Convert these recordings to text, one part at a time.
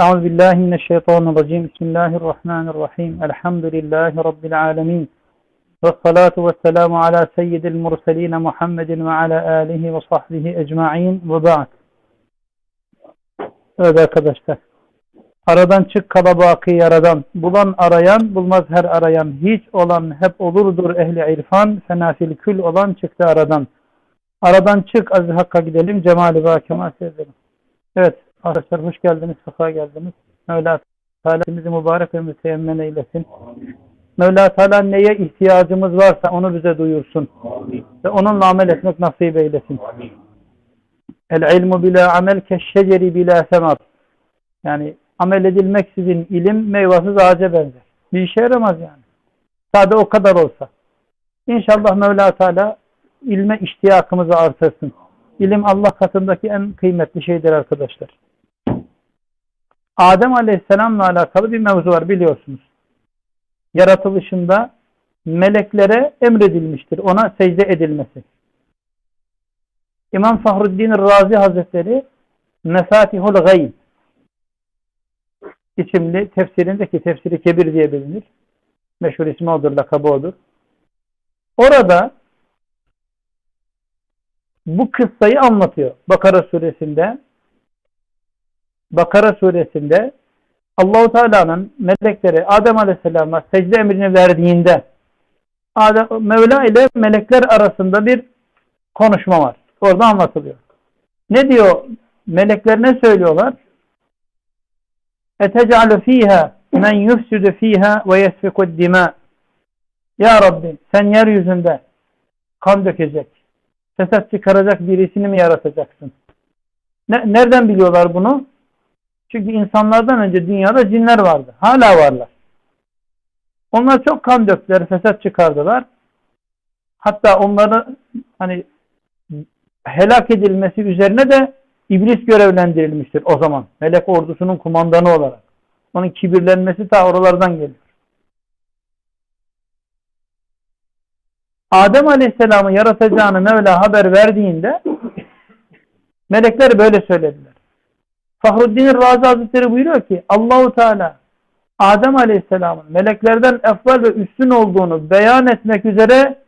Euzubillahimineşşeytanirracim. Bismillahirrahmanirrahim. Elhamdülillahi Rabbil alemin. Ve salatu ve selamu ala seyyidil murseline Muhammedin ve ala alihi ve sahbihi ecma'in ve ba'd. Evet arkadaşlar. Aradan çık kalabaki yaradan. Bulan arayan, bulmaz her arayan. Hiç olan hep olurdur ehli irfan. Fenafil kül olan çıktı aradan. Aradan çık aziz hakka gidelim. Cemal-i bakıma sevdelim. Evet. Arkadaşlar hoş geldiniz, sefa geldiniz. Mevla Teala bizi mübarek ve müteemmen eylesin. Amin. Mevla Teala neye ihtiyacımız varsa onu bize duyursun. Amin. Ve onunla amel etmek nasip eylesin. Amin. El ilmu bila amel keşşeceri bila semat. Yani amel edilmeksizin ilim meyvasız ağaca benzer. Bir işe yaramaz yani. Sadece o kadar olsa. İnşallah Mevla Teala ilme iştiyakımızı artırsın. İlim Allah katındaki en kıymetli şeydir arkadaşlar. Adem Aleyhisselam'la alakalı bir mevzu var biliyorsunuz. Yaratılışında meleklere emredilmiştir. Ona secde edilmesi. İmam Fahreddin er-Razi Hazretleri Mesâ'ihül Gayb isimli tefsirindeki tefsiri kebir diye bilinir. Meşhur ismi odur, lakabı odur. Orada bu kıssayı anlatıyor. Bakara Suresi'nde Allah-u Teala'nın melekleri Adem Aleyhisselam'a secde emrini verdiğinde Mevla ile melekler arasında bir konuşma var. Orada anlatılıyor. Ne diyor? Melekler ne söylüyorlar? اَتَجَعْلُ ف۪يهَا مَنْ يُفْسُدُ ف۪يهَا وَيَسْفِكُ الدِّمَا Ya Rabbi sen yeryüzünde kan dökecek, fesat çıkaracak birisini mi yaratacaksın? Nereden biliyorlar bunu? Çünkü insanlardan önce dünyada cinler vardı. Hala varlar. Onlar çok kan döktüler, fesat çıkardılar. Hatta onların hani helak edilmesi üzerine de İblis görevlendirilmiştir o zaman. Melek ordusunun kumandanı olarak. Onun kibirlenmesi ta oralardan geliyor. Adem Aleyhisselam'ı yaratacağını Mevla haber verdiğinde melekler böyle söylediler. Fahreddin er-Razi Hazretleri buyuruyor ki Allah-u Teala Adem Aleyhisselam'ın meleklerden efval ve üstün olduğunu beyan etmek üzere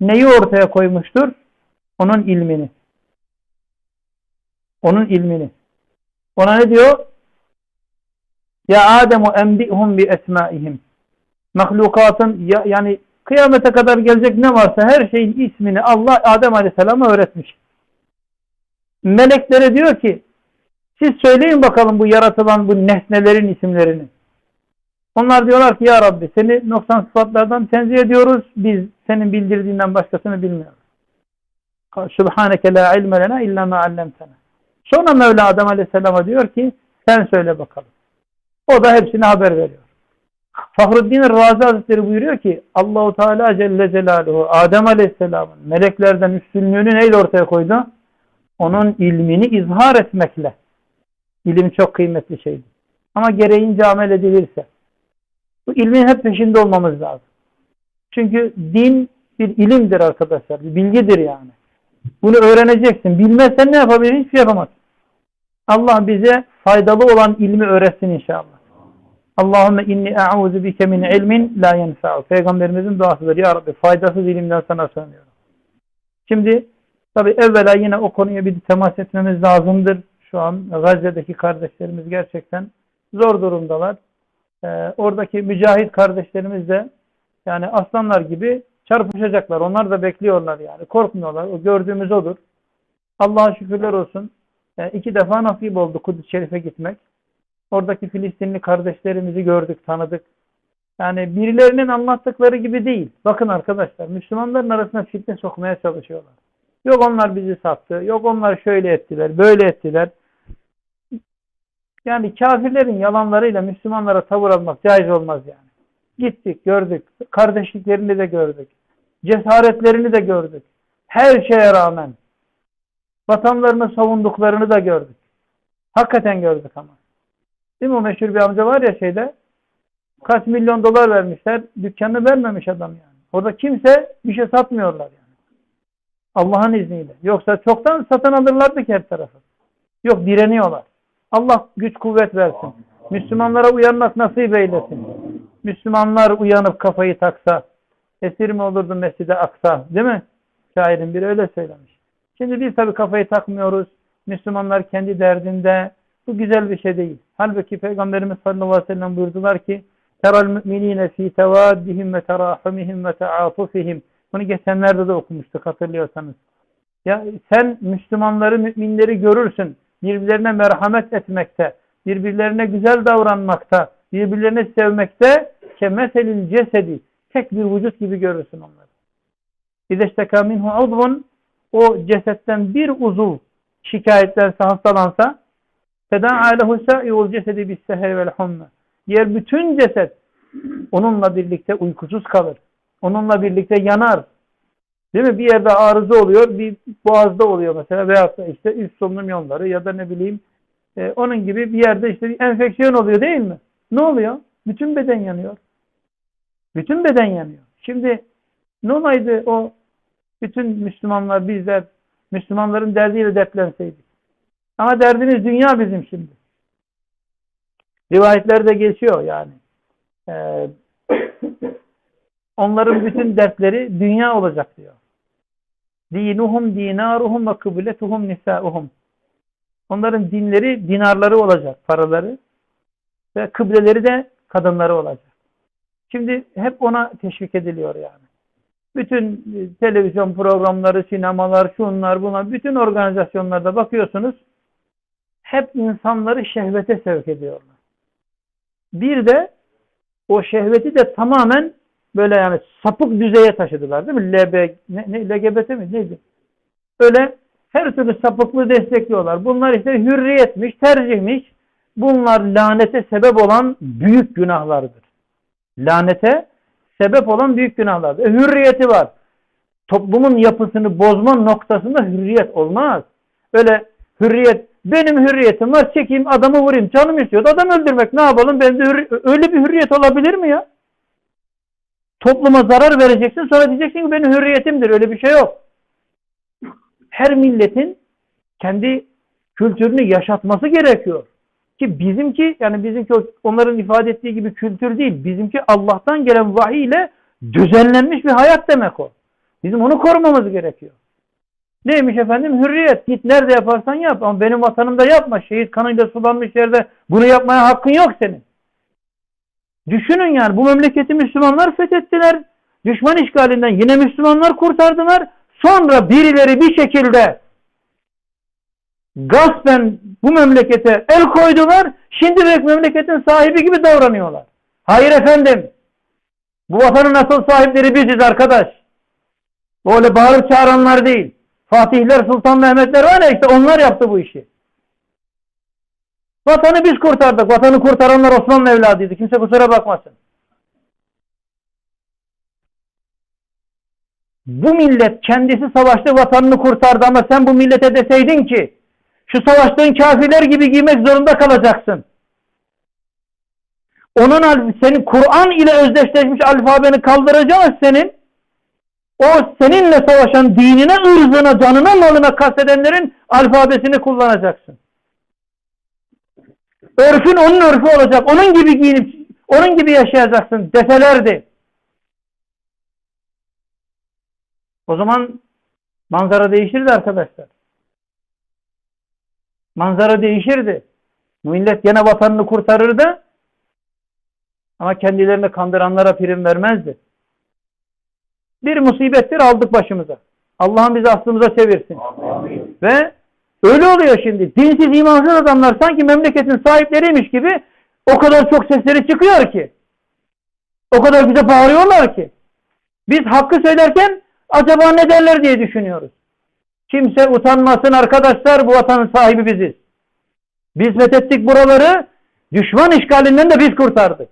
neyi ortaya koymuştur? Onun ilmini. Onun ilmini. Ona ne diyor? Ya Ademu enbi'hum bi esmâihim. Mahlukatın yani kıyamete kadar gelecek ne varsa her şeyin ismini Allah Adem Aleyhisselam'a öğretmiş. Meleklere diyor ki siz söyleyin bakalım bu yaratılan bu nesnelerin isimlerini. Onlar diyorlar ki ya Rabbi seni noksan sıfatlardan tenzih ediyoruz. Biz senin bildirdiğinden başkasını bilmiyoruz. Sübhaneke la ilme lena illa ma allamtana. Sonra Mevla Adem Aleyhisselam'a diyor ki sen söyle bakalım. O da hepsine haber veriyor. Fahreddin er-Razi Hazretleri buyuruyor ki Allahu Teala Celle Celaluhu Adem Aleyhisselam'ın meleklerden üstünlüğünü neyle ortaya koydu? Onun ilmini izhar etmekle. İlim çok kıymetli şeydir. Ama gereğince amel edilirse. Bu ilmin hep peşinde olmamız lazım. Çünkü din bir ilimdir arkadaşlar. Bir bilgidir yani. Bunu öğreneceksin. Bilmezsen ne yapabilirsin? Hiçbir şey yapamazsın. Allah bize faydalı olan ilmi öğretsin inşallah. Allahümme inni e'ûzu bike min ilmin la yenfa'u. Peygamberimizin duasıdır. Ya Rabbi faydasız ilimden sana sığınıyorum. Şimdi tabi evvela yine o konuya bir temas etmemiz lazımdır. Şu an Gazze'deki kardeşlerimiz gerçekten zor durumdalar. Oradaki mücahit kardeşlerimiz de yani aslanlar gibi çarpışacaklar. Onlar da bekliyorlar yani. Korkmuyorlar. O gördüğümüz odur. Allah'a şükürler olsun. 2 defa nasip oldu Kudüs-i Şerif'e gitmek. Oradaki Filistinli kardeşlerimizi gördük, tanıdık. Yani birilerinin anlattıkları gibi değil. Bakın arkadaşlar Müslümanların arasına fitne sokmaya çalışıyorlar. Yok onlar bizi sattı. Yok onlar şöyle ettiler, böyle ettiler. Yani kafirlerin yalanlarıyla Müslümanlara tavır almak caiz olmaz yani. Gittik, gördük. Kardeşliklerini de gördük. Cesaretlerini de gördük. Her şeye rağmen. Vatanlarını savunduklarını da gördük. Hakikaten gördük ama. Değil mi o meşhur bir amca var ya şeyde. Kaç milyon dolar vermişler. Dükkanını vermemiş adam yani. Orada kimse bir şey satmıyorlar yani. Allah'ın izniyle. Yoksa çoktan satın alırlardı ki her tarafı. Yok direniyorlar. Allah güç kuvvet versin. Müslümanlara uyanmak nasip eylesin. Müslümanlar uyanıp kafayı taksa, esir mi olurdu Mescid-i Aksa, değil mi? Şairin biri öyle söylemiş. Şimdi biz tabii kafayı takmıyoruz. Müslümanlar kendi derdinde. Bu güzel bir şey değil. Halbuki Peygamberimiz sallallahu aleyhi ve sellem buyurdular ki teral müminine fi tevaddihim ve terahumihim ve teatufihim. Bunu geçenlerde de okumuştuk hatırlıyorsanız. Ya sen Müslümanları, müminleri görürsün. Birbirlerine merhamet etmekte, birbirlerine güzel davranmakta, birbirlerini sevmekte kemeselil cesedi. Tek bir vücut gibi görürsün onları. İzeşteka minhu uzvun, o cesetten bir uzuv şikayetlense, hastalansa fedâ'a lehu sâ'i'ul cesedi bis-sehri vel-humma. Diğer bütün ceset onunla birlikte uykusuz kalır. Onunla birlikte yanar. Değil mi? Bir yerde arıza oluyor, bir boğazda oluyor mesela veyahut da işte üst solunum yolları ya da ne bileyim onun gibi bir yerde işte bir enfeksiyon oluyor değil mi? Ne oluyor? Bütün beden yanıyor. Bütün beden yanıyor. Şimdi ne olaydı o bütün Müslümanlar, bizler Müslümanların derdiyle dertlenseydik? Ama derdimiz dünya bizim şimdi. Rivayetlerde geçiyor yani. Onların bütün dertleri dünya olacak diyor. Dinuhum dinaruhum ve kıbletuhum nisauhum. Onların dinleri dinarları olacak, paraları. Ve kıbleleri de kadınları olacak. Şimdi hep ona teşvik ediliyor yani. Bütün televizyon programları, sinemalar, şunlar bunlar, bütün organizasyonlarda bakıyorsunuz. Hep insanları şehvete sevk ediyorlar. Bir de o şehveti de tamamen böyle yani sapık düzeye taşıdılar değil mi? LGBT mi? Neydi? Öyle her türlü sapıklığı destekliyorlar. Bunlar işte hürriyetmiş, tercihmiş. Bunlar lanete sebep olan büyük günahlardır. Lanete sebep olan büyük günahlardır. Hürriyeti var. Toplumun yapısını bozma noktasında hürriyet olmaz. Öyle hürriyet, benim hürriyetim var, çekeyim adamı vurayım, canım istiyordu adam öldürmek, ne yapalım, ben de öyle bir hürriyet olabilir mi ya? Topluma zarar vereceksin, sonra diyeceksin ki benim hürriyetimdir, öyle bir şey yok. Her milletin kendi kültürünü yaşatması gerekiyor. Ki bizimki, yani bizimki onların ifade ettiği gibi kültür değil, bizimki Allah'tan gelen vahiy ile düzenlenmiş bir hayat demek o. Bizim onu korumamız gerekiyor. Neymiş efendim? Hürriyet. Git nerede yaparsan yap. Ama benim vatanımda yapma. Şehit kanıyla sulanmış yerde bunu yapmaya hakkın yok senin. Düşünün yani bu memleketi Müslümanlar fethettiler. Düşman işgalinden yine Müslümanlar kurtardılar. Sonra birileri bir şekilde gaspen bu memlekete el koydular. Şimdi direkt memleketin sahibi gibi davranıyorlar. Hayır efendim. Bu vatanın asıl sahipleri biziz arkadaş. Böyle bağırıp çağıranlar değil. Fatihler, Sultan Mehmetler var ya, işte onlar yaptı bu işi. Vatanı biz kurtardık. Vatanı kurtaranlar Osmanlı evladıydı. Kimse kusura bakmasın. Bu millet kendisi savaştı, vatanını kurtardı ama sen bu millete deseydin ki şu savaştığın kafirler gibi giymek zorunda kalacaksın. Onun senin Kur'an ile özdeşleşmiş alfabeni kaldıracağız senin. O seninle savaşan dinine, ırzına, canına, malına kastedenlerin alfabesini kullanacaksın. Örfün onun örfü olacak. Onun gibi giyinip, onun gibi yaşayacaksın deselerdi. O zaman manzara değişirdi arkadaşlar. Manzara değişirdi. Millet gene vatanını kurtarırdı. Ama kendilerini kandıranlara prim vermezdi. Bir musibettir aldık başımıza. Allah'ım bizi aslımıza çevirsin. Amin. Ve öyle oluyor şimdi. Dinsiz, imansız adamlar sanki memleketin sahipleriymiş gibi o kadar çok sesleri çıkıyor ki. O kadar bize bağırıyorlar ki. Biz hakkı söylerken acaba ne derler diye düşünüyoruz. Kimse utanmasın arkadaşlar, bu vatanın sahibi biziz. Biz fethettik buraları, düşman işgalinden de biz kurtardık.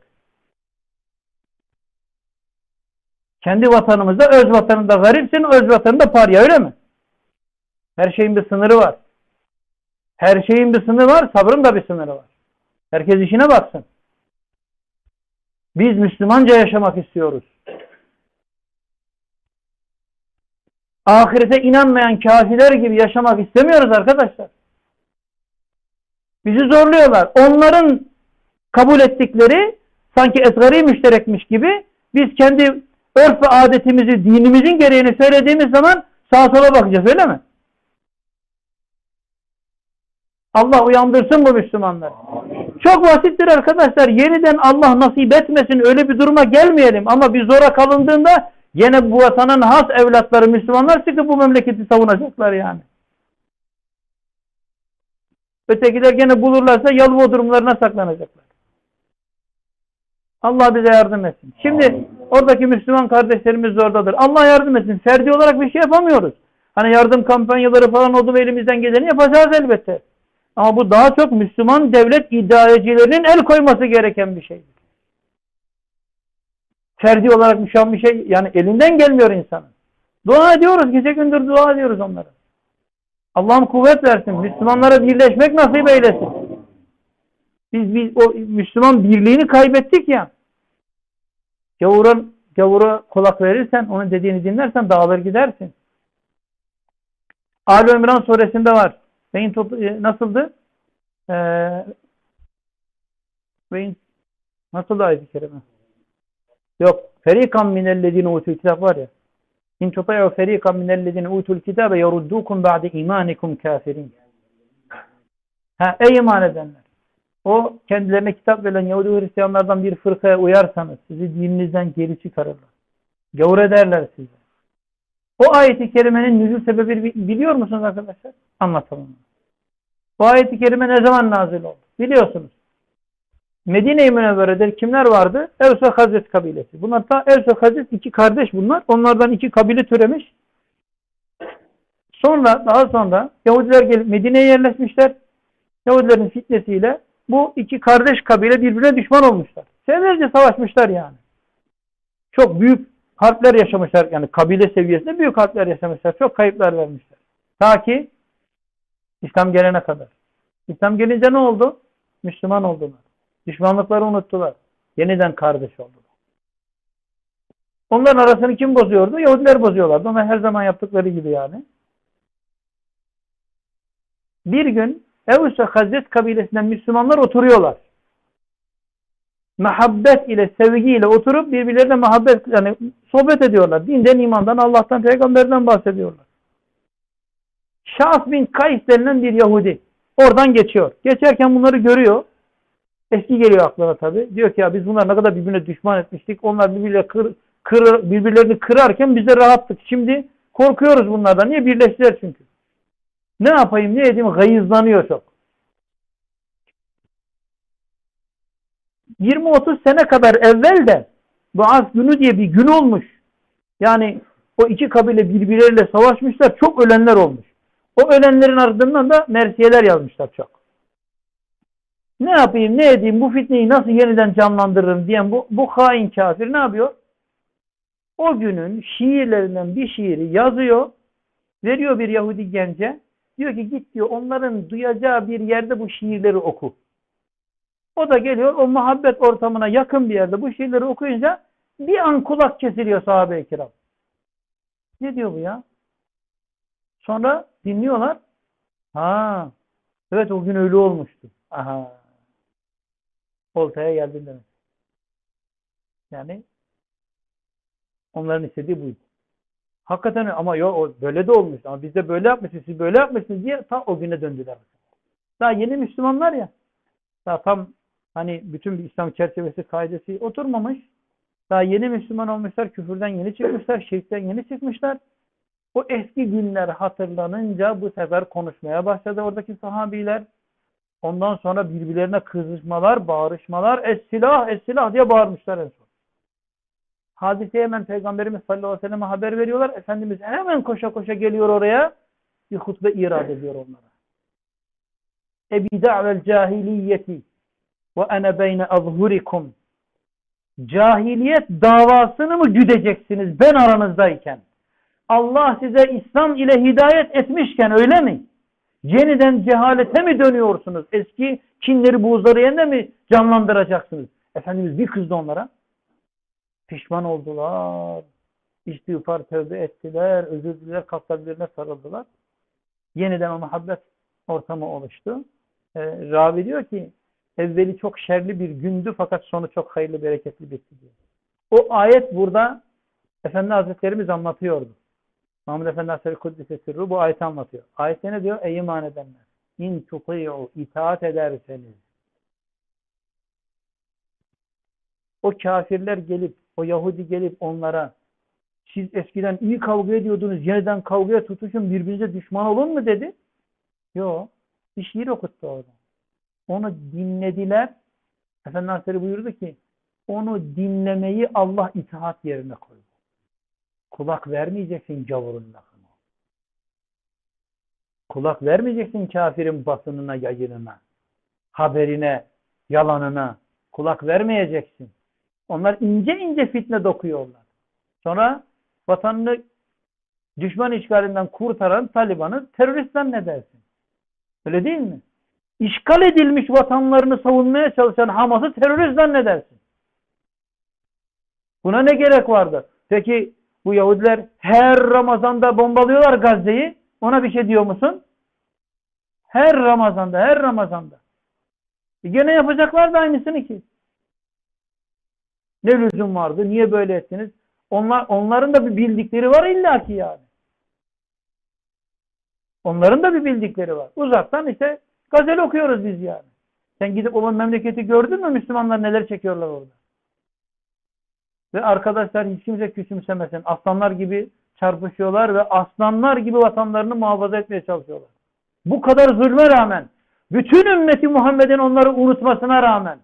Kendi vatanımızda, öz vatanında garipsin, öz vatanında parya, öyle mi? Her şeyin bir sınırı var. Her şeyin bir sınırı var, sabrın da bir sınırı var. Herkes işine baksın. Biz Müslümanca yaşamak istiyoruz. Ahirete inanmayan kafirler gibi yaşamak istemiyoruz arkadaşlar. Bizi zorluyorlar. Onların kabul ettikleri sanki esgari müşterekmiş gibi biz kendi örf ve adetimizi, dinimizin gereğini söylediğimiz zaman sağa sola bakacağız, öyle mi? Allah uyandırsın bu Müslümanları. Çok basittir arkadaşlar. Yeniden Allah nasip etmesin, öyle bir duruma gelmeyelim. Ama bir zora kalındığında yine bu vatanın has evlatları Müslümanlar çıkıp bu memleketi savunacaklar yani. Ötekiler gene bulurlarsa yalvo durumlarına saklanacaklar. Allah bize yardım etsin. Şimdi oradaki Müslüman kardeşlerimiz zordadır. Allah yardım etsin. Ferdi olarak bir şey yapamıyoruz. Hani yardım kampanyaları falan oldu ve elimizden geleni yapacağız elbette. Ama bu daha çok Müslüman devlet idarecilerinin el koyması gereken bir şeydir. Ferdi olarak müşan bir şey yani elinden gelmiyor insanın. Dua ediyoruz. Gece gündür dua ediyoruz onlara. Allah'ım kuvvet versin. Müslümanlara birleşmek nasip eylesin. Biz o Müslüman birliğini kaybettik ya. Gavura kulak verirsen, onun dediğini dinlersen dağılır gidersin. Ali İmran Suresi'nde var. Nasıldı? Nasıldı ayet-i kerime? Yok. Ferikan minellezine utul kitab var ya. İn tuta'u ferikan minellezine utul kitabe yeruddukum ba'de imanikum kafirin. Ha, ey iman edenler. O kendilerine kitap verilen Yahudi Hristiyanlardan bir fırkaya uyarsanız sizi dininizden geri çıkarırlar. Gavur ederler sizi. O ayet-i kerimenin nüzul sebebi biliyor musunuz arkadaşlar? Anlatalım. Bu ayet-i kerime ne zaman nazil oldu? Biliyorsunuz. Medine-i Münevvere'de kimler vardı? Evs ve Hazrec kabilesi. Bunlar da Evs ve Hazrec iki kardeş bunlar. Onlardan iki kabile türemiş. Daha sonra Yahudiler gelip Medine'ye yerleşmişler. Yahudilerin fitnesiyle bu iki kardeş kabile birbirine düşman olmuşlar. Senelerce savaşmışlar yani. Çok büyük harpler yaşamışlar. Yani kabile seviyesinde büyük harpler yaşamışlar. Çok kayıplar vermişler. Ta ki İslam gelene kadar. İslam gelince ne oldu? Müslüman oldular. Düşmanlıkları unuttular. Yeniden kardeş oldular. Onların arasını kim bozuyordu? Yahudiler bozuyorlardı. Ama her zaman yaptıkları gibi yani. Bir gün Evs ve Hazrec kabilesinden Müslümanlar oturuyorlar. Muhabbet ile, sevgiyle oturup birbirlerine sohbet ediyorlar. Dinden, imandan, Allah'tan, peygamberden bahsediyorlar. Şaf bin Kays denilen bir Yahudi oradan geçiyor. Geçerken bunları görüyor. Eski geliyor aklına tabii. Diyor ki ya biz bunlar ne kadar birbirine düşman etmiştik. Onlar birbirlerini kırarken biz de rahattık. Şimdi korkuyoruz bunlardan. Niye? Birleştiler çünkü. Ne yapayım, ne edeyim? Gayızlanıyor çok. 20-30 sene kadar evvel de Bağaz günü diye bir gün olmuş. Yani o iki kabile birbirleriyle savaşmışlar. Çok ölenler olmuş. O ölenlerin ardından da mersiyeler yazmışlar çok. Ne yapayım, ne edeyim, bu fitneyi nasıl yeniden canlandırırım diyen bu hain kafir ne yapıyor? O günün şiirlerinden bir şiiri yazıyor. Veriyor bir Yahudi gence. Diyor ki git diyor onların duyacağı bir yerde bu şiirleri oku. O da geliyor o muhabbet ortamına yakın bir yerde bu şiirleri okuyunca bir an kulak kesiliyor sahabe-i kiram. Ne diyor bu ya? Sonra dinliyorlar. Ha, evet o gün öyle olmuştu. Aha. Oltaya geldin demek. Yani onların istediği buydu. Hakikaten ama yo böyle de olmuş. Ama biz de böyle yapmışız, siz böyle yapmışsınız diye tam o güne döndüler. Daha yeni Müslümanlar ya. Daha tam hani bütün bir İslam çerçevesi kaidesi oturmamış. Daha yeni Müslüman olmuşlar. Küfürden yeni çıkmışlar. Şirkten yeni çıkmışlar. O eski günler hatırlanınca bu sefer konuşmaya başladı oradaki sahabiler. Ondan sonra birbirlerine kızışmalar, bağırışmalar, es-silah, es-silah diye bağırmışlar en son. Hadise hemen Peygamberimiz sallallahu aleyhi ve sellem'e haber veriyorlar. Efendimiz hemen koşa koşa geliyor oraya. Bir hutbe irad ediyor onlara. Ebida'vel cahiliyeti ve ene beyne azhurikum. Cahiliyet davasını mı güdeceksiniz ben aranızdayken? Allah size İslam ile hidayet etmişken öyle mi? Yeniden cehalete mi dönüyorsunuz? Eski kinleri, buğzları yeniden mi canlandıracaksınız? Efendimiz bir kızdı onlara. Pişman oldular. İstiğfar, tövbe ettiler. Özür dilediler. Kalktılar, birbirine sarıldılar. Yeniden o muhabbet ortamı oluştu. Ravi diyor ki evveli çok şerli bir gündü fakat sonu çok hayırlı, bereketli bir gündü. O ayet burada Efendi Hazretlerimiz anlatıyordu. Mahmud Efendi Hazretleri Kuddise Sirru bu ayeti anlatıyor. Ayette ne diyor? Ey iman edenler, in tuti'u, itaat ederseniz o kafirler gelip, o Yahudi gelip onlara siz eskiden iyi kavga ediyordunuz, yeniden kavgaya tutuşun, birbirinize düşman olun mu dedi. Yok. Bir şiir okuttu orada. Onu dinlediler. Efendi Hazretleri buyurdu ki onu dinlemeyi Allah itaat yerine koydu. Kulak vermeyeceksin gavurun lafına. Kulak vermeyeceksin kafirin basınına, yayınına, haberine, yalanına. Kulak vermeyeceksin. Onlar ince ince fitne dokuyorlar. Sonra vatanını düşman işgalinden kurtaran Taliban'ı terörist zannedersin. Öyle değil mi? İşgal edilmiş vatanlarını savunmaya çalışan Hamas'ı terörist zannedersin. Buna ne gerek vardı? Peki bu Yahudiler her Ramazan'da bombalıyorlar Gazze'yi. Ona bir şey diyor musun? Her Ramazan'da. Gene yapacaklar da aynısını ki. Ne lüzum vardı? Niye böyle ettiniz? Onların da bir bildikleri var illaki yani. Onların da bir bildikleri var. Uzaktan işte gazel okuyoruz biz yani. Sen gidip olan memleketi gördün mü? Müslümanlar neler çekiyorlar orada. Ve arkadaşlar hiç kimse küçümsemesin. Aslanlar gibi çarpışıyorlar ve aslanlar gibi vatanlarını muhafaza etmeye çalışıyorlar. Bu kadar zulme rağmen, bütün ümmeti Muhammed'in onları unutmasına rağmen,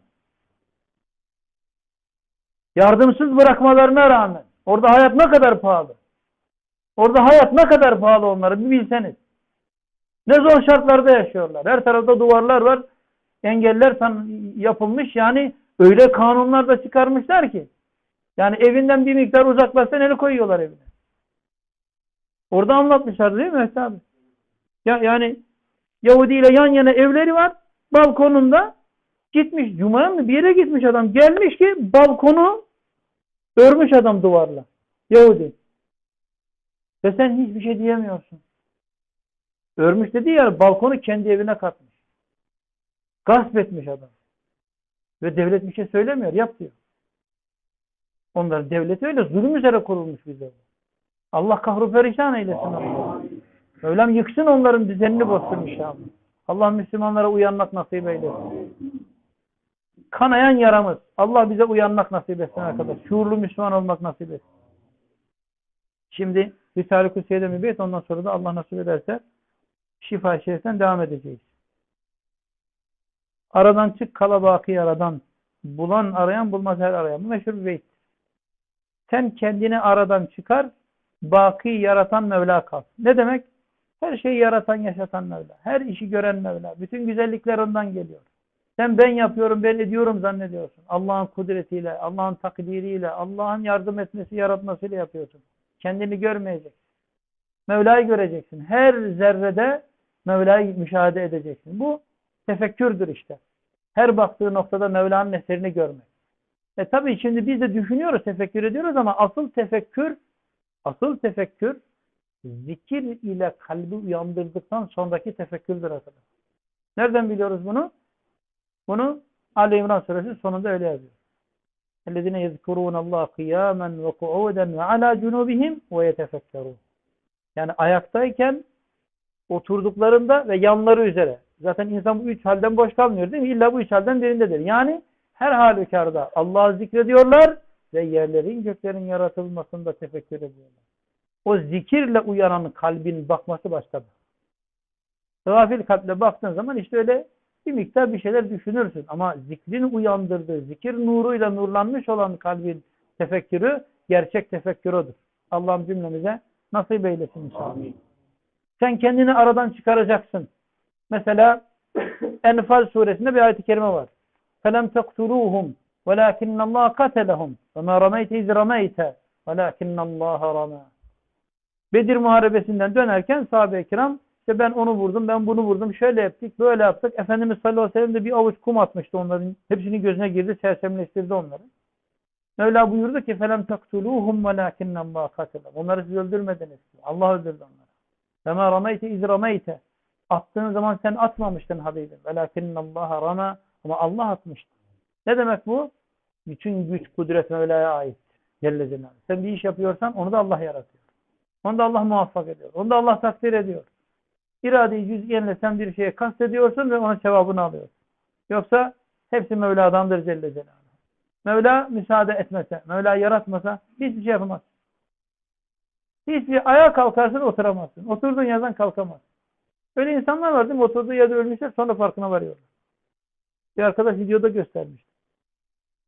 yardımsız bırakmalarına rağmen, orada hayat ne kadar pahalı. Orada hayat ne kadar pahalı onları bir bilseniz. Ne zor şartlarda yaşıyorlar. Her tarafta duvarlar var. Engeller yapılmış. Yani öyle kanunlar da çıkarmışlar ki. Yani evinden bir miktar uzaklaşsan eli koyuyorlar evine. Orada anlatmışlar değil mi Mehmet abi? Yani Yahudi ile yan yana evleri var. Balkonunda gitmiş. Cuma'ya mı bir yere gitmiş adam. Gelmiş ki balkonu örmüş adam duvarla. Yahudi. Ve sen hiçbir şey diyemiyorsun. Örmüş dediği yer balkonu kendi evine katmış. Gasp etmiş adam. Ve devlet bir şey söylemiyor. Yap diyor. Onların devleti öyle zulüm üzere kurulmuş bize. Allah kahru perişan eylesin. Öylem yıksın onların düzenini bozsun inşallah. Allah Müslümanlara uyanmak nasip eylesin. Kanayan yaramız. Allah bize uyanmak nasip etsin arkadaş. Şuurlu Müslüman olmak nasip etsin. Şimdi Risale-i Usye'de mübeyt, ondan sonra da Allah nasip ederse Şifa-i Şerif'ten devam edeceğiz. Aradan çık kalabaki aradan. Bulan arayan bulmaz her arayan. Bu meşhur bir beyt. Sen kendini aradan çıkar, baki yaratan Mevla kal. Ne demek? Her şeyi yaratan, yaşatan Mevla. Her işi gören Mevla. Bütün güzellikler ondan geliyor. Sen ben yapıyorum, ben ediyorum zannediyorsun. Allah'ın kudretiyle, Allah'ın takdiriyle, Allah'ın yardım etmesi, yaratmasıyla yapıyorsun. Kendini görmeyeceksin. Mevla'yı göreceksin. Her zerrede Mevla'yı müşahede edeceksin. Bu tefekkürdür işte. Her baktığı noktada Mevla'nın eserini görmek. Tabii şimdi biz de düşünüyoruz, tefekkür ediyoruz ama asıl tefekkür zikir ile kalbi uyandırdıktan sonraki tefekkürdür arkadaşlar. Nereden biliyoruz bunu? Bunu Ali İmran Suresi sonunda öyle yazıyor. اَلَّذِينَ يَذْكُرُونَ اللّٰهَ قِيَامًا وَقُعُودًا وَعَلَى جُنُوبِهِمْ وَيَتَفَكَّرُونَ. Yani ayaktayken, oturduklarında ve yanları üzere. Zaten insan bu üç halden boş kalmıyor değil mi? İlla bu üç halden birindedir. Yani her halükarda Allah'ı zikrediyorlar ve yerlerin, göklerin yaratılmasında tefekkür ediyorlar. O zikirle uyanan kalbin bakması başkadır. Gafil kalple baktığın zaman işte öyle bir miktar bir şeyler düşünürsün. Ama zikrin uyandırdığı, zikir nuruyla nurlanmış olan kalbin tefekkürü gerçek tefekkürüdür. Allah'ım cümlemize nasip eylesin inşallah. Amin. Sen kendini aradan çıkaracaksın. Mesela Enfal Suresi'nde bir ayet-i kerime var. فَلَمْ تَقْتُلُوهُمْ وَلَاكِنَّ اللّٰهَ قَتَلَهُمْ وَمَا رَمَيْتَ اِذْ رَمَيْتَ وَلَاكِنَّ اللّٰهَ رَمَى. Bedir Muharebesi'nden dönerken sahabe-i kiram işte ben onu vurdum, ben bunu vurdum, şöyle yaptık, böyle yaptık. Efendimiz sallallahu aleyhi ve sellem de bir avuç kum atmıştı onların. Hepsinin gözüne girdi, sersemleştirdi onları. Mevla buyurdu ki فَلَمْ تَقْتُلُوهُمْ وَلَاكِنَّ اللّٰهَ قَتَلَهُمْ. Onları siz öldürmediniz. Allah öldürdü onları. وَمَا رَمَيْتَ اِذْ رَمَيْتَ Attığın zaman sen atmamıştın Habibim. وَلَاكِنَّ اللّٰهَ رَمَى. Ama Allah atmıştı. Ne demek bu? Bütün güç, kudret Mevla'ya ait. Sen bir iş yapıyorsan onu da Allah yaratıyor. Onu da Allah muvaffak ediyor. Onu da Allah takdir ediyor. İrade-i cüz'iyenle sen bir şeye kastediyorsun ve onun cevabını alıyorsun. Yoksa hepsi Mevla'dandır Celle Celaluhu. Mevla müsaade etmese, Mevla yaratmasa hiçbir şey yapamazsın. Hiçbir şey, ayağa kalkarsın oturamazsın. Oturduğun yerden kalkamazsın. Öyle insanlar var değil mi? Oturduğu yerde ölmüşler, sonra farkına varıyorlar. Bir arkadaş videoda göstermişti.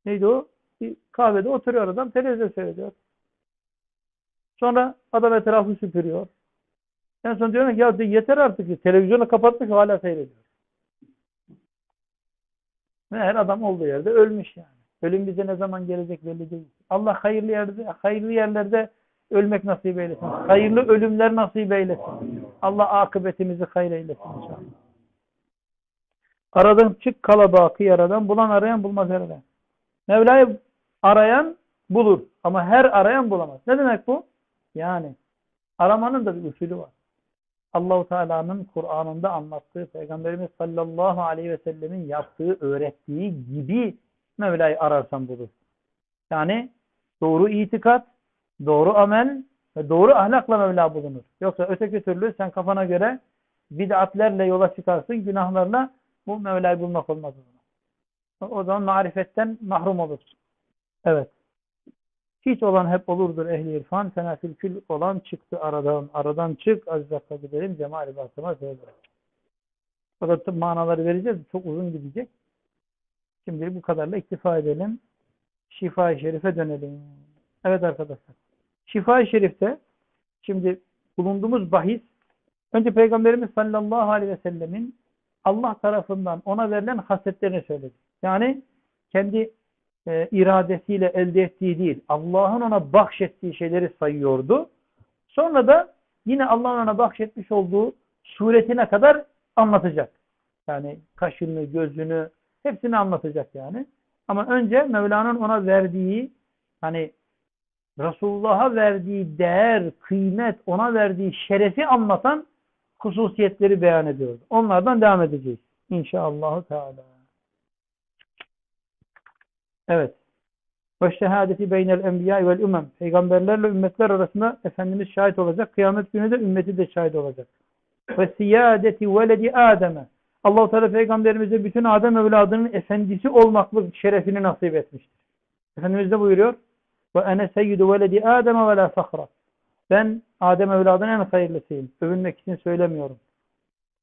Neydi o? Bir kahvede oturuyor adam, televizyon seyrediyor. Sonra adam etrafı süpürüyor. En son diyor ki ya yeter artık, televizyonu kapatmış hala seyrediyor. Her adam olduğu yerde ölmüş yani. Ölüm bize ne zaman gelecek belli değil. Allah hayırlı yerlerde ölmek nasip eylesin. Hayırlı ölümler nasip eylesin. Allah akıbetimizi hayır eylesin inşallah. Aradan çık kalabalığı yaradan, bulan arayan bulmaz herhalde. Mevla'yı arayan bulur ama her arayan bulamaz. Ne demek bu? Yani aramanın da bir usulü var. Allah-u Teala'nın Kur'an'ında anlattığı, Peygamberimiz sallallahu aleyhi ve sellemin yaptığı, öğrettiği gibi Mevla'yı ararsan bulur. Yani doğru itikat, doğru amel ve doğru ahlakla Mevla bulunur. Yoksa öteki türlü sen kafana göre bid'atlerle yola çıkarsın, günahlarla bu Mevla'yı bulmak olmaz. O zaman marifetten mahrum olursun. Evet. Hiç olan hep olurdur ehli irfan. Fenafil kül olan çıktı aradan. Aradan çık. Aziz Hakk'a gidelim. Cemal-i Basra'ma söyleyelim. O da tıp manaları vereceğiz. Çok uzun gidecek. Şimdi bu kadarla iktifa edelim. Şifa-i Şerif'e dönelim. Evet arkadaşlar. Şifa-i Şerif'te şimdi bulunduğumuz bahis önce Peygamberimiz sallallahu aleyhi ve sellemin Allah tarafından ona verilen hasretlerini söyledi. Yani kendi iradesiyle elde ettiği değil, Allah'ın ona bahşettiği şeyleri sayıyordu. Sonra da yine Allah'ın ona bahşetmiş olduğu suretine kadar anlatacak. Yani kaşını, gözünü hepsini anlatacak yani. Ama önce Mevla'nın ona verdiği, hani Resulullah'a verdiği değer, kıymet, ona verdiği şerefi anlatan hususiyetleri beyan ediyordu. Onlardan devam edeceğiz İnşallahü Teala. Evet. Ve şehadeti beynel enbiya vel ümmem. Peygamberlerle ümmetler arasında Efendimiz şahit olacak. Kıyamet günü de ümmeti de şahit olacak. Ve siyadeti veledi Adem'e. Allah-u Teala Peygamberimize bütün Adem evladının efendisi olmaklık şerefini nasip etmiştir. Efendimiz de buyuruyor. Ve ene seyyidu veledi Adem'e ve la fahra. Ben Adem evladının en hayırlısıyım. Övünmek için söylemiyorum.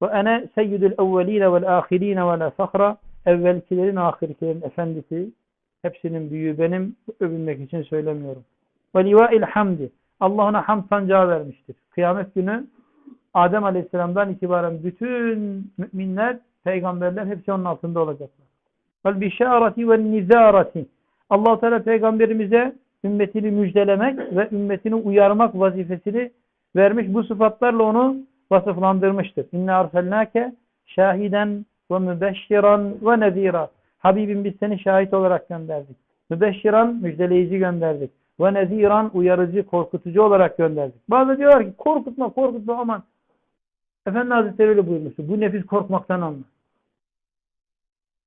Ve ene seyyidul evveline vel ahiline ve la fahra. Evvelkilerin, ahirkilerin efendisi. Hepsinin büyüğü benim, övünmek için söylemiyorum. وَلِوَاِلْ حَمْدِ Allah ona hamd sancağı vermiştir. Kıyamet günü Adem Aleyhisselam'dan itibaren bütün müminler, peygamberler hepsi onun altında olacaklar. وَالْبِشَارَةِ وَالْنِزَارَةِ Allah-u Teala Peygamberimize ümmetini müjdelemek ve ümmetini uyarmak vazifesini vermiş. Bu sıfatlarla onu vasıflandırmıştır. اِنَّا اَرْسَلْنَاكَ شَاهِدًا وَمُبَشِّرًا وَنَذ۪يرًا Habibim biz seni şahit olarak gönderdik. Mübeşşiran müjdeleyici gönderdik. Ve neziran uyarıcı, korkutucu olarak gönderdik. Bazı diyorlar ki korkutma aman. Efendi Hazretleri öyle buyurmuştu. Bu nefis korkmaktan anlar.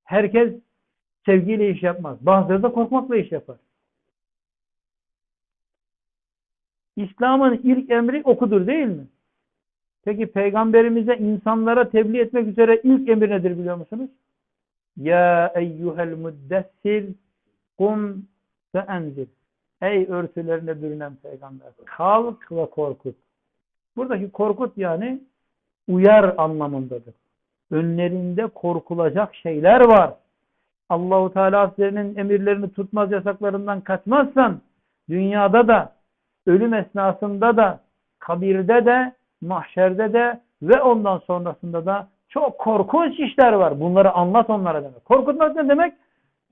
Herkes sevgiyle iş yapmaz. Bazıları da korkmakla iş yapar. İslam'ın ilk emri okudur değil mi? Peki Peygamberimize insanlara tebliğ etmek üzere ilk emir nedir biliyor musunuz? Ya eyyuhel müddessir kum ve enzir. Ey örtülerine bürünen peygamber. Kalk ve korkut. Buradaki korkut yani uyar anlamındadır. Önlerinde korkulacak şeyler var. Allah-u Teala sizlerinin emirlerini tutmaz, yasaklarından kaçmazsan dünyada da, ölüm esnasında da, kabirde de, mahşerde de ve ondan sonrasında da çok korkunç işler var. Bunları anlat onlara demek. Korkutmak ne demek?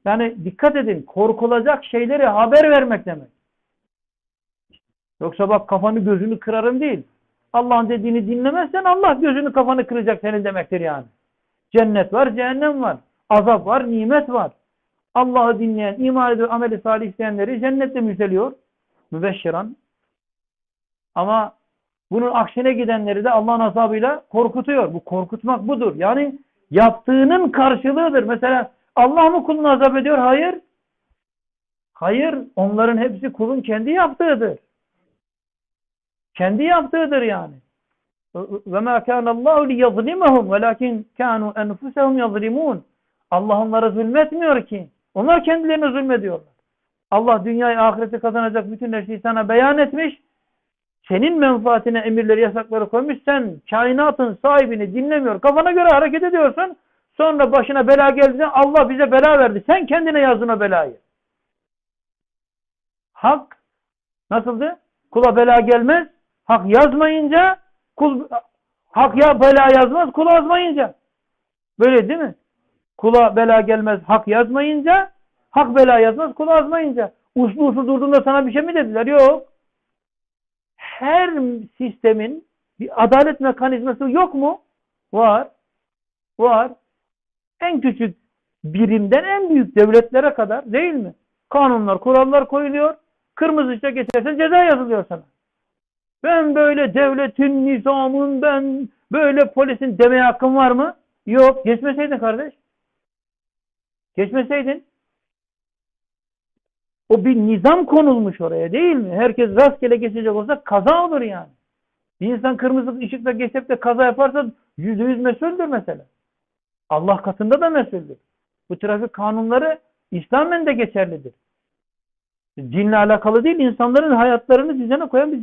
Yani dikkat edin. Korkulacak şeyleri haber vermek demek. Yoksa bak kafanı gözünü kırarım değil. Allah'ın dediğini dinlemezsen Allah gözünü kafanı kıracak senin demektir yani. Cennet var, cehennem var. Azap var, nimet var. Allah'ı dinleyen, iman eden, ameli salih isteyenleri cennette müjdeliyor. Mübeşşiran. Ama bunun aksine gidenleri de Allah'ın azabıyla korkutuyor. Bu korkutmak budur. Yani yaptığının karşılığıdır. Mesela Allah mı kulunu azap ediyor? Hayır. Hayır. Onların hepsi kulun kendi yaptığıdır. Kendi yaptığıdır yani. وَمَا كَانَ اللّٰهُ لِيَظْلِمَهُمْ وَلَاكِنْ كَانُوا أَنْفُسَهُمْ يَظْلِمُونَ. Allah onlara zulmetmiyor ki. Onlar kendilerine zulmediyorlar. Allah dünyayı, ahireti kazanacak bütün her şeyi sana beyan etmiş. Senin menfaatine emirleri, yasakları koymuş. Sen kainatın sahibini dinlemiyor. Kafana göre hareket ediyorsun. Sonra başına bela geldi. Allah bize bela verdi. Sen kendine yazdın o belayı. Hak nasıldı? Kula bela gelmez. Hak yazmayınca kul, hak ya bela yazmaz kul azmayınca. Böyle değil mi? Kula bela gelmez hak yazmayınca, hak bela yazmaz kul azmayınca. Uslu uslu durduğunda sana bir şey mi dediler? Yok. Her sistemin bir adalet mekanizması yok mu? Var. Var. En küçük birimden en büyük devletlere kadar değil mi? Kanunlar, kurallar koyuluyor. Kırmızı ışığa geçersen ceza yazılıyor sana. Ben böyle devletin, nizamın, ben böyle polisin demeye hakkım var mı? Yok. Geçmeseydin kardeş. Geçmeseydin. O bir nizam konulmuş oraya değil mi? Herkes rastgele geçecek olsa kaza olur yani. Bir insan kırmızı ışıkta geçip de kaza yaparsa %100 mesuldür mesela. Allah katında da mesuldür. Bu trafik kanunları İslam'ın da geçerlidir. Dinle alakalı değil, insanların hayatlarını düzene koyan bir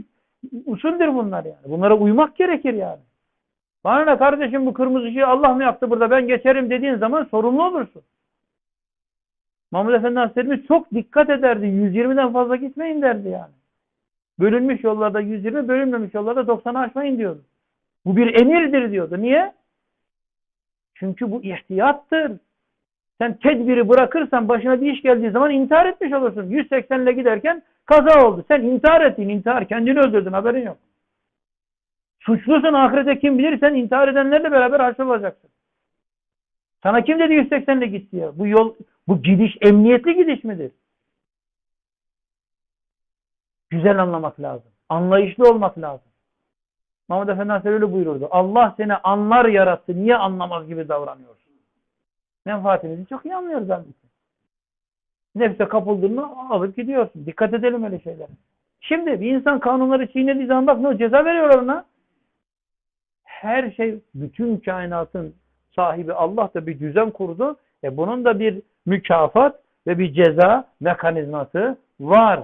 usuldür bunlar yani. Bunlara uymak gerekir yani. Bana ne kardeşim, bu kırmızı ışığı Allah mı yaptı burada, ben geçerim dediğin zaman sorumlu olursun. Mahmud Efendi Hazretlerimiz çok dikkat ederdi. 120'den fazla gitmeyin derdi yani. Bölünmüş yollarda 120, bölünmemiş yollarda 90'ı aşmayın diyordu. Bu bir emirdir diyordu. Niye? Çünkü bu ihtiyattır. Sen tedbiri bırakırsan başına bir iş geldiği zaman intihar etmiş olursun. 180 ile giderken kaza oldu. Sen intihar ettin, intihar. Kendini öldürdün, haberin yok. Suçlusun, ahirete kim bilir sen intihar edenlerle beraber haşrolacaksın. Sana kim dedi 180 ile git diye? Bu yol, bu gidiş emniyetli gidiş midir? Güzel anlamak lazım. Anlayışlı olmak lazım. Mahmud Efendi Hazretleri öyle buyururdu. Allah seni anlar yarattı. Niye anlamaz gibi davranıyorsun? Menfaatimizi çok iyi anlıyoruz abi. Nefse kapıldın mı alıp gidiyorsun. Dikkat edelim öyle şeylere. Şimdi bir insan kanunları çiğnediği zaman bak ne ceza veriyorlar ona. Her şey, bütün kainatın sahibi Allah da bir düzen kurdu. Bunun da bir mükafat ve bir ceza mekanizması var.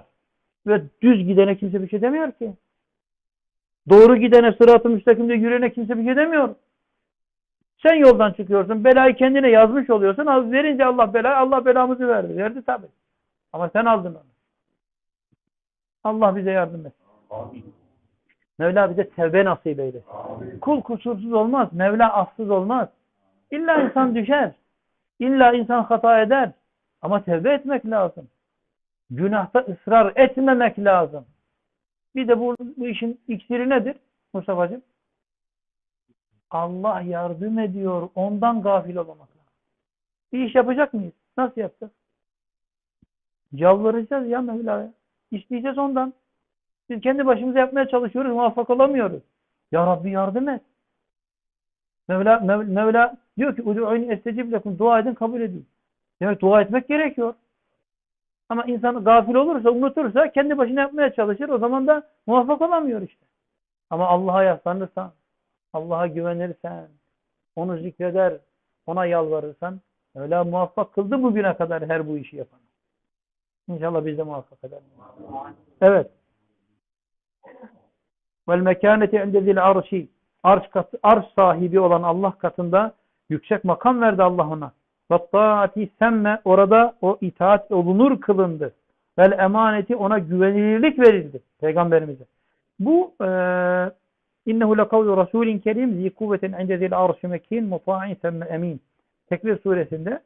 Ve düz gidene kimse bir şey demiyor ki. Doğru gidene, sırat-ı müstakimde yürüyene kimse bir şey demiyor. Sen yoldan çıkıyorsun, belayı kendine yazmış oluyorsun. Az verince Allah belayı, Allah belamızı verdi. Verdi tabii. Ama sen aldın onu. Allah bize yardım etsin. Amin. Mevla bize tevbe nasip eyle. Amin. Kul kusursuz olmaz. Mevla affsız olmaz. İlla insan düşer. İlla insan hata eder. Ama tevbe etmek lazım. Günahta ısrar etmemek lazım. Bir de bu işin iksiri nedir Mustafa'cığım? Allah yardım ediyor. Ondan gafil olmamak lazım. Bir iş yapacak mıyız? Nasıl yapacağız? Yalvaracağız ya Mevla'ya. İsteyeceğiz ondan. Biz kendi başımıza yapmaya çalışıyoruz. Muvaffak olamıyoruz. Ya Rabbi yardım et. Mevla diyor ki "Ud'ûni estecib lekum." Dua edin, kabul edin. Demek dua etmek gerekiyor. Ama insan gafil olursa, unutursa kendi başına yapmaya çalışır. O zaman da muvaffak olamıyor işte. Ama Allah'a yaslanırsan, Allah'a güvenirsen, onu zikreder, ona yalvarırsan öyle muvaffak kıldı bugüne kadar her bu işi yapan. İnşallah biz de muvaffak eder. Evet. Vel mekaneti indezil arşi. Arş sahibi olan Allah katında yüksek makam verdi Allah ona. Vatta'ati semme, orada o itaat olunur kılındı. Vel emaneti, ona güvenilirlik verildi peygamberimize. Bu İnnehu lekavlu rasulin kerim zi kuvvetin indezil arşi mekin muta'in semme emin. Tekvir suresinde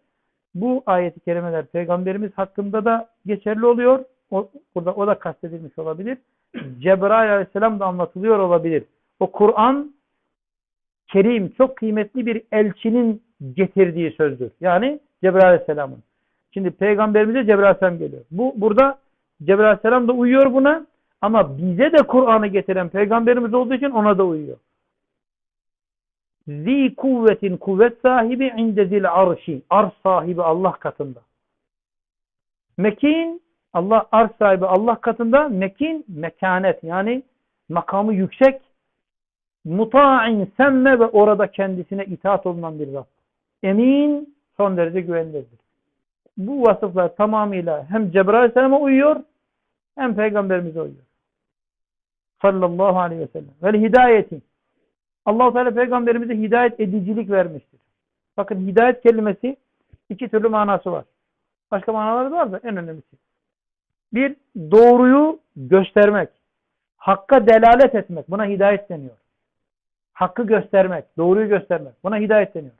bu ayeti kerimeler peygamberimiz hakkında da geçerli oluyor. Burada o da kastedilmiş olabilir. Cebrail aleyhisselam da anlatılıyor olabilir. O Kur'an Kerim, çok kıymetli bir elçinin getirdiği sözdür. Yani Cebrail aleyhisselamın. Şimdi peygamberimize Cebrail aleyhisselam geliyor. Burada Cebrail aleyhisselam da uyuyor buna. Ama bize de Kur'an'ı getiren peygamberimiz olduğu için ona da uyuyor. Zi kuvvetin, kuvvet sahibi, indezil arşi, arş sahibi Allah katında. Mekin, Allah arş sahibi Allah katında. Mekin, mekanet, yani makamı yüksek. Muta'in, semme ve orada kendisine itaat olunan bir zat. Emin, son derece güvenilirdir. Bu vasıflar tamamıyla hem Cebrail Aleyhisselam'a uyuyor, hem Peygamberimize uyuyor. Sallallahu aleyhi ve sellem. Ve hidayeti. Allah-u Teala Peygamberimize hidayet edicilik vermiştir. Bakın hidayet kelimesi iki türlü manası var. Başka manaları var da en önemlisi. Bir, doğruyu göstermek. Hakka delalet etmek. Buna hidayet deniyor. Hakkı göstermek. Doğruyu göstermek. Buna hidayet deniyor.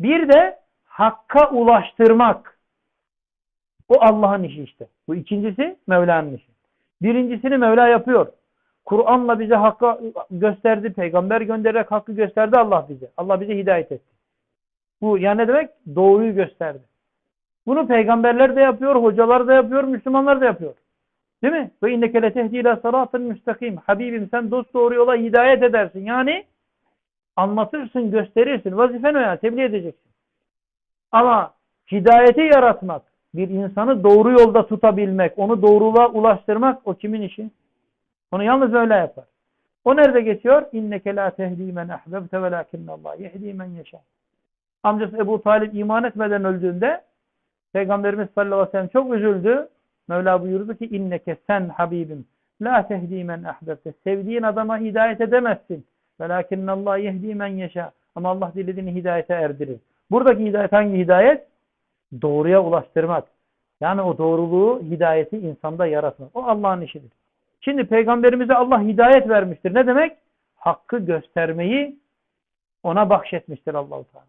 Bir de hakka ulaştırmak. O Allah'ın işi işte. Bu ikincisi Mevla'nın işi. Birincisini Mevla yapıyor. Kur'an'la bize hakkı gösterdi. Peygamber göndererek hakkı gösterdi Allah bize. Allah bize hidayet etti. Bu yani ne demek? Doğruyu gösterdi. Bunu peygamberler de yapıyor, hocalar da yapıyor, Müslümanlar da yapıyor. Değil mi? Ve inneke letehdi ila sıratın müstakim. Habibim sen dost doğru yola hidayet edersin. Yani anlatırsın, gösterirsin. Vazifen o yani. Tebliğ edeceksin. Ama hidayeti yaratmak, bir insanı doğru yolda tutabilmek, onu doğruluğa ulaştırmak o kimin işi? Onu yalnız öyle yapar. O nerede geçiyor? İnneke la tehdi men ahbebte velakinnallah yehdi men yeşâ. Amcası Ebu Talib iman etmeden öldüğünde Peygamberimiz sallallahu aleyhi ve sellem çok üzüldü. Mevla buyurdu ki inneke sen habibim la tehdi men ahbebte. Sevdiğin adama hidayet edemezsin. Velakinnallah yehdi men yeşâ. Ama Allah dilediğini hidayete erdirir. Buradaki hidayet hangi hidayet? Doğruya ulaştırmak. Yani o doğruluğu, hidayeti insanda yaratmak. O Allah'ın işidir. Şimdi Peygamberimize Allah hidayet vermiştir. Ne demek? Hakkı göstermeyi ona bahşetmiştir Allah-u Teala.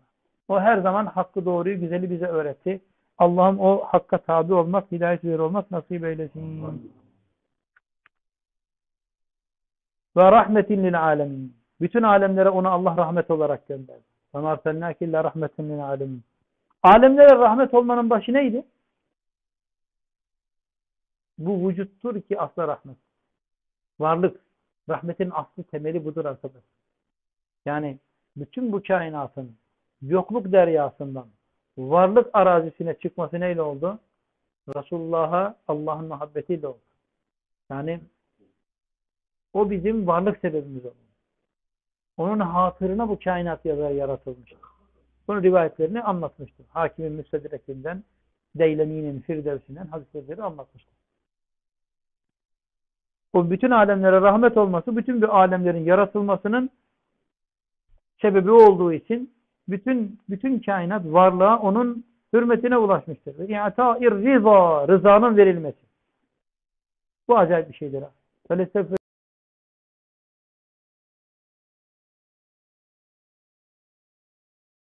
O her zaman hakkı, doğruyu, güzeli bize öğretti. Allah'ım o hakka tabi olmak, hidayet üzere olmak nasip eylesin. Ve rahmetin lil alemin. Bütün alemlere onu Allah rahmet olarak gönderdi. Ve marfennâki illa rahmetin lil alemin. Alemlere rahmet olmanın başı neydi? Bu vücuttur ki asla rahmet. Varlık. Rahmetin aslı temeli budur arkadaşlar. Yani bütün bu kainatın yokluk deryasından varlık arazisine çıkması neyle oldu? Resulullah'a Allah'ın muhabbetiyle oldu. Yani o bizim varlık sebebimiz oldu. Onun hatırına bu kainat yaratılmıştır. Bunun rivayetlerini anlatmıştım. Hakim-i Müsedderek'inden, Deylemî'nin Firdevs'inden hadisleri anlatmıştım. O bütün alemlere rahmet olması, bütün bir alemlerin yaratılmasının sebebi olduğu için bütün kainat varlığa onun hürmetine ulaşmıştır. Ve i'tâ-i rıza, rızanın verilmesi. Bu acayip bir şeydir.